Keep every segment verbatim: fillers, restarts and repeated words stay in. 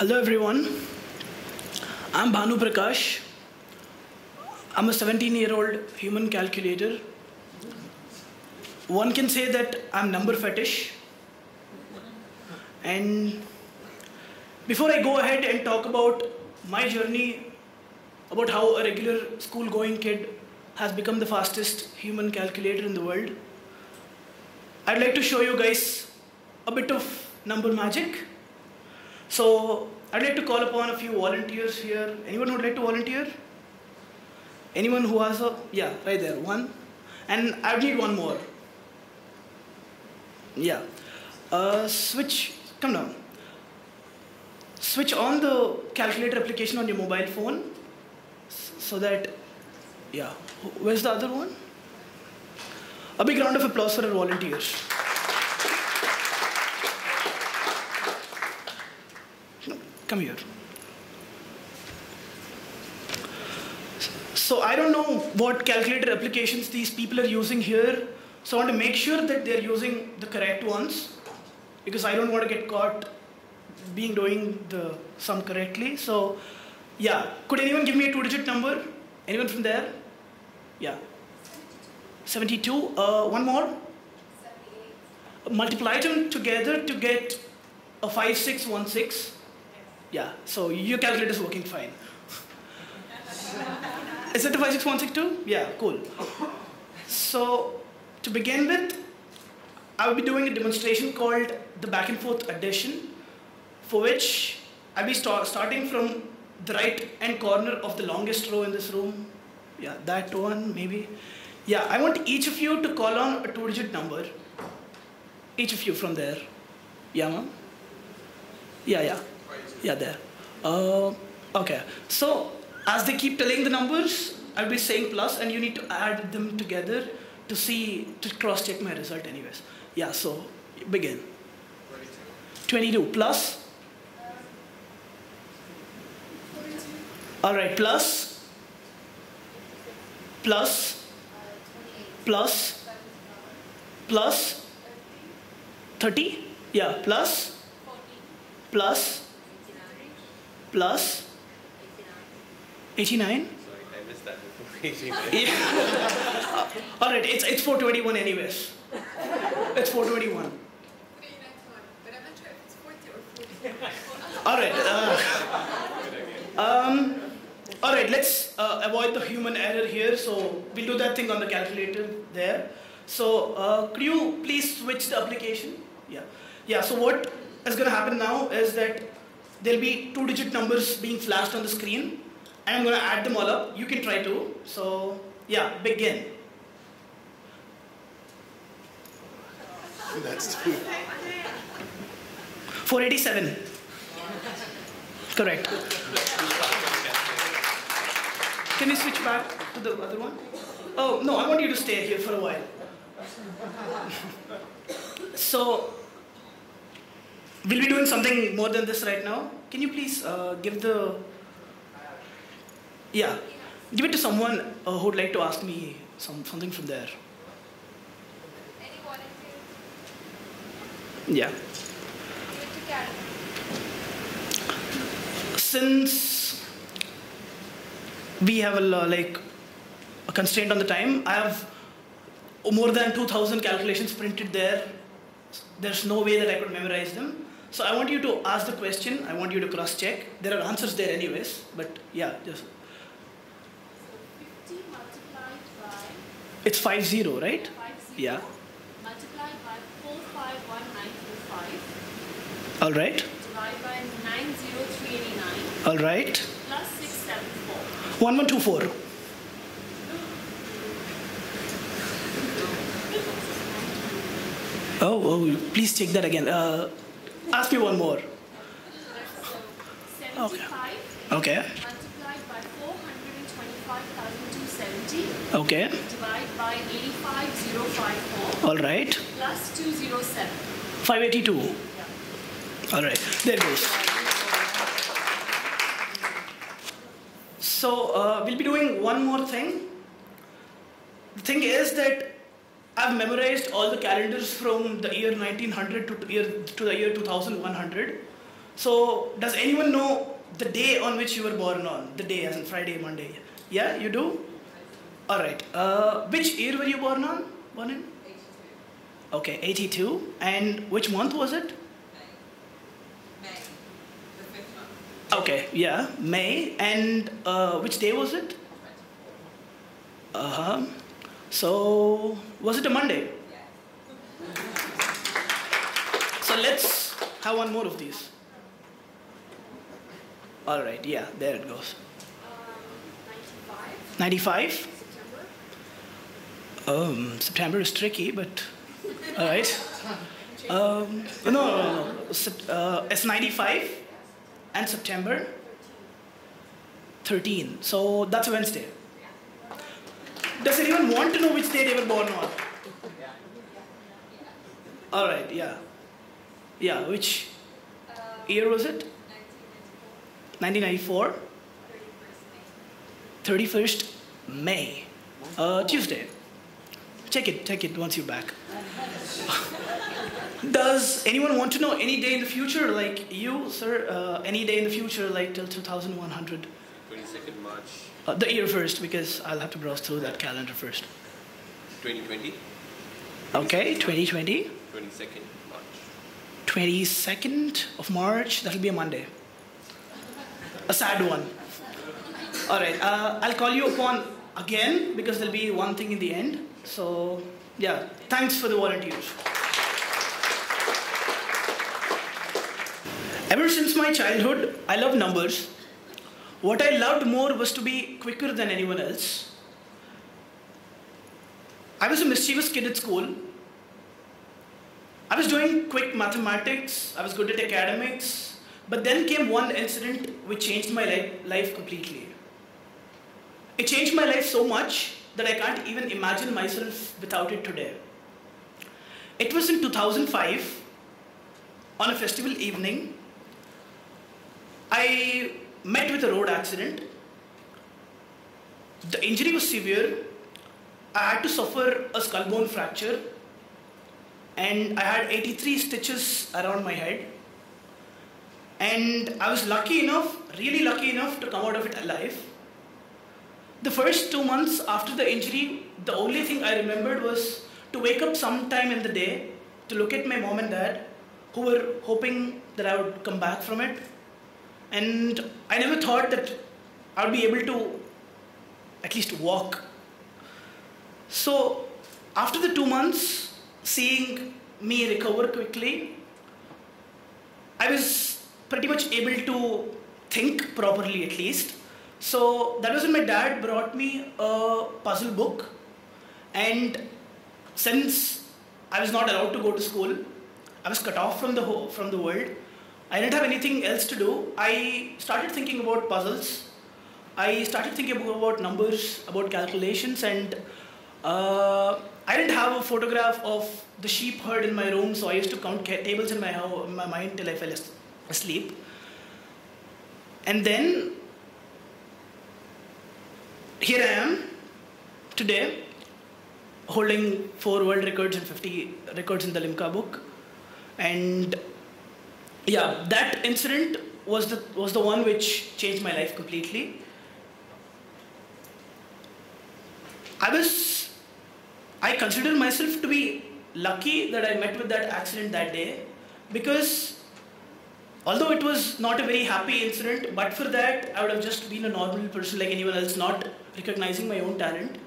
Hello everyone, I'm Bhanu Prakash. I'm a seventeen year old human calculator. One can say that I'm number fetish. And before I go ahead and talk about my journey, about how a regular school going kid has become the fastest human calculator in the world, I'd like to show you guys a bit of number magic. So I'd like to call upon a few volunteers here. Anyone who would like to volunteer? Anyone who has a, yeah, right there, one. And I would need one more. Yeah. Uh, switch, come down. Switch on the calculator application on your mobile phone. So that, yeah. Where's the other one? A big round of applause for our volunteers. Come here. So I don't know what calculator applications these people are using here. So I want to make sure that they're using the correct ones, because I don't want to get caught being doing the sum correctly. So yeah, could anyone give me a two-digit number? Anyone from there? Yeah. seventy-two. Uh, one more. seventy-eight. Multiply them together to get a five six one six. Yeah, so your calculator is working fine. Is it a five six one six two? Yeah, cool. So, to begin with, I will be doing a demonstration called the back and forth addition, for which I'll be start starting from the right hand corner of the longest row in this room. Yeah, that one maybe. Yeah, I want each of you to call on a two-digit number. Each of you from there. Yeah, ma'am? Yeah, yeah. Yeah, there. Uh, okay. So, as they keep telling the numbers, I'll be saying plus, and you need to add them together to see, to cross-check my result anyways. Yeah, so, begin. twenty-two. Plus? Alright, plus? Plus? Plus? Plus? thirty? Yeah, plus? Plus? Plus eighty-nine. Sorry, I missed that. Yeah. All right, it's it's four twenty-one anyways. It's four twenty-one. But I'm not sure if it's forty or forty. All right. Uh, um. All right. Let's uh, avoid the human error here. So we'll do that thing on the calculator there. So uh, could you please switch the application? Yeah. Yeah. So what is going to happen now is that there'll be two-digit numbers being flashed on the screen, and I'm going to add them all up. You can try to. So, yeah, begin. That's true. four eighty-seven. Correct. Can you switch back to the other one? Oh, no, I want you to stay here for a while. So, we'll be doing something more than this right now. Can you please uh, give the... Yeah. Give it to someone uh, who would like to ask me some, something from there. Any volunteers? Yeah. Since we have a, like, a constraint on the time, I have more than two thousand calculations printed there. There's no way that I could memorize them. So I want you to ask the question. I want you to cross-check. There are answers there anyways. But yeah, just... So fifty multiplied by... It's five zero, right? five zero. Yeah. Multiplied by four five one nine four five. All right. Divided by nine zero three eight nine. All right. Plus six seven four. one one two four. Oh, oh, please check that again. Uh, ask me one more. Okay. Okay. Multiplied by four hundred twenty-five thousand two hundred seventy. Okay. Divided by eighty-five thousand fifty-four. All right. Plus two zero seven. five eighty-two. Yeah. All right. There it goes. So, uh, we'll be doing one more thing. The thing is that I've memorized all the calendars from the year nineteen hundred to, year, to the year two thousand one hundred. So does anyone know the day on which you were born on? The day as in Friday, Monday. Yeah, you do? Alright. Uh, which year were you born on? Born in? eighty-two. Okay, eighty-two. And which month was it? May. May. The fifth month. Okay, yeah. May. And uh, which day was it? Uh-huh. So, was it a Monday? Yes. So let's have one more of these. Alright, yeah, there it goes. ninety-five? September. Um, September is tricky, but all right. Um, no, no, no. Uh, it's ninety-five and September thirteen. So that's a Wednesday. Does anyone want to know which day they were born on? All right, yeah. Yeah, which year was it? nineteen ninety-four? thirty-first May, uh, Tuesday. Check it, check it once you're back. Does anyone want to know any day in the future, like you, sir? Uh, any day in the future, like till two thousand one hundred? twenty-second March. Uh, the year first, because I'll have to browse through that calendar first. twenty twenty. Okay, twenty twenty. twenty-second March. twenty-second of March, that'll be a Monday. A sad one. All right, uh, I'll call you upon again because there'll be one thing in the end. So, yeah, thanks for the volunteers. Ever since my childhood, I love numbers. What I loved more was to be quicker than anyone else. I was a mischievous kid at school. I was doing quick mathematics. I was good at academics. But then came one incident which changed my life completely. It changed my life so much that I can't even imagine myself without it today. It was in two thousand five, on a festival evening, I met with a road accident. The injury was severe. I had to suffer a skull bone fracture, and I had eighty-three stitches around my head. And I was lucky enough, really lucky enough, to come out of it alive. The first two months after the injury, the only thing I remembered was to wake up sometime in the day to look at my mom and dad, who were hoping that I would come back from it. And I never thought that I would be able to at least walk. So after the two months, seeing me recover quickly, I was pretty much able to think properly at least. So that was when my dad brought me a puzzle book, and since I was not allowed to go to school, I was cut off from the ho from the world. I didn't have anything else to do. I started thinking about puzzles. I started thinking about numbers, about calculations, and uh, I didn't have a photograph of the sheep herd in my room, so I used to count tables in my, in my mind till I fell asleep. And then here I am today, holding four world records and fifty records in the Limca book. And yeah, that incident was the, was the one which changed my life completely. I was, I consider myself to be lucky that I met with that accident that day, because although it was not a very happy incident, but for that I would have just been a normal person like anyone else, not recognizing my own talent.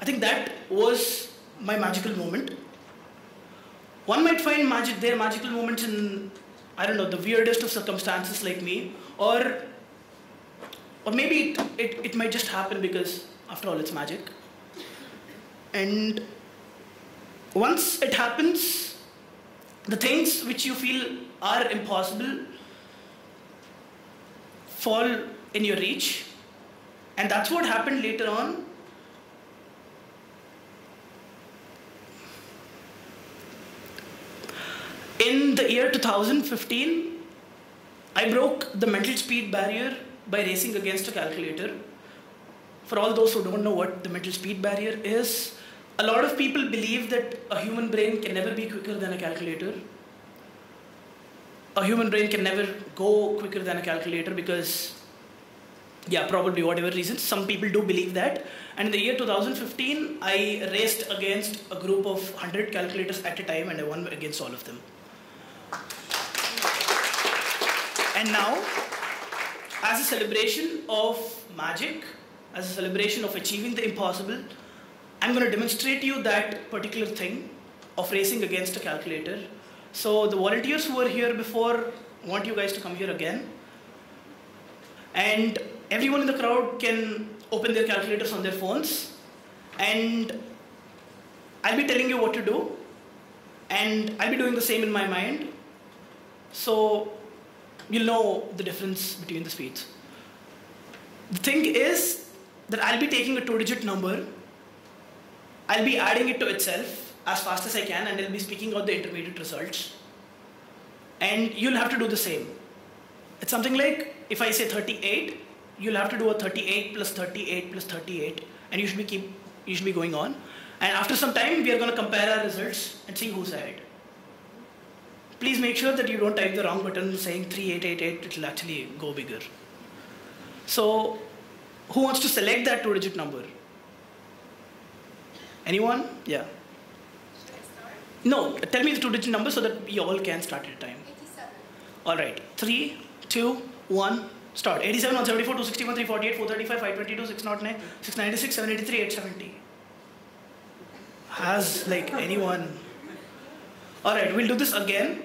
I think that was my magical moment. One might find magic, their magical moments in, I don't know, the weirdest of circumstances like me, or, or maybe it, it, it might just happen because after all it's magic. And once it happens, the things which you feel are impossible fall in your reach. And that's what happened later on. In the year two thousand fifteen, I broke the mental speed barrier by racing against a calculator. For all those who don't know what the mental speed barrier is, a lot of people believe that a human brain can never be quicker than a calculator. a human brain can never go quicker than a calculator because, yeah, probably whatever reason, some people do believe that. And in the year two thousand fifteen, I raced against a group of one hundred calculators at a time, and I won against all of them. And now, as a celebration of magic, as a celebration of achieving the impossible, I'm going to demonstrate to you that particular thing of racing against a calculator. So the volunteers who were here before, I want you guys to come here again. And everyone in the crowd can open their calculators on their phones. And I'll be telling you what to do. And I'll be doing the same in my mind. So you'll know the difference between the speeds. The thing is that I'll be taking a two-digit number. I'll be adding it to itself as fast as I can, and I'll be speaking out the intermediate results. And you'll have to do the same. It's something like, if I say thirty-eight, you'll have to do a thirty-eight plus thirty-eight plus thirty-eight, and you should be keep you should be going on. And after some time, we are going to compare our results and see who's ahead. Please make sure that you don't type the wrong button saying three eight eight eight. It'll actually go bigger. So, who wants to select that two-digit number? Anyone? Yeah. Should I start? No. Tell me the two-digit number so that we all can start at a time. eighty-seven. All right. Three, two, one. Start. eighty-seven, one seventy-four, two sixty-one, three forty-eight, four thirty-five, five twenty-two, six oh nine, six ninety-six, seven eighty-three, eight seventy. Has like anyone? All right, we'll do this again.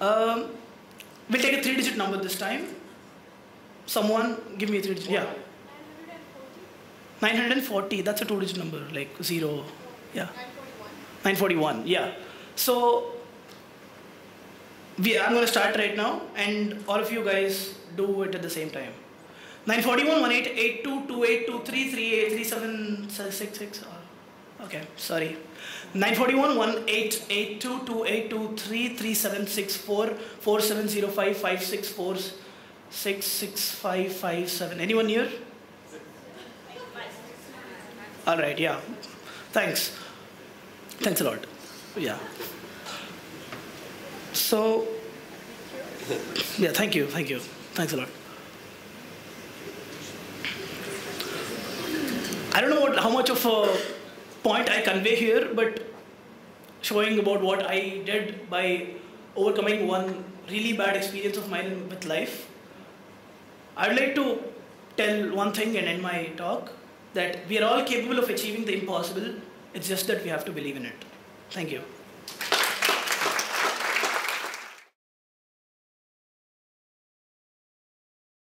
Um, we'll take a three-digit number this time. Someone give me a three-digit. Yeah. nine forty. That's a two-digit number, like zero. Yeah. nine forty-one. nine forty-one. Yeah. So we, I'm going to start right now, and all of you guys do it at the same time. nine forty-one, one eight, eight two, two eight, two three, three eight, three seven, six six. Okay, sorry. nine forty-one, one eight, eight two, two eight, two three, three seven, six four, four seven, zero five, five six, four, six, six, five, five, seven. Anyone here? All right, yeah. Thanks. Thanks a lot. Yeah. So, yeah, thank you, thank you. Thanks a lot. I don't know what, how much of a point I convey here, but showing about what I did by overcoming one really bad experience of mine with life. I would like to tell one thing and end my talk, that we are all capable of achieving the impossible. It's just that we have to believe in it. Thank you.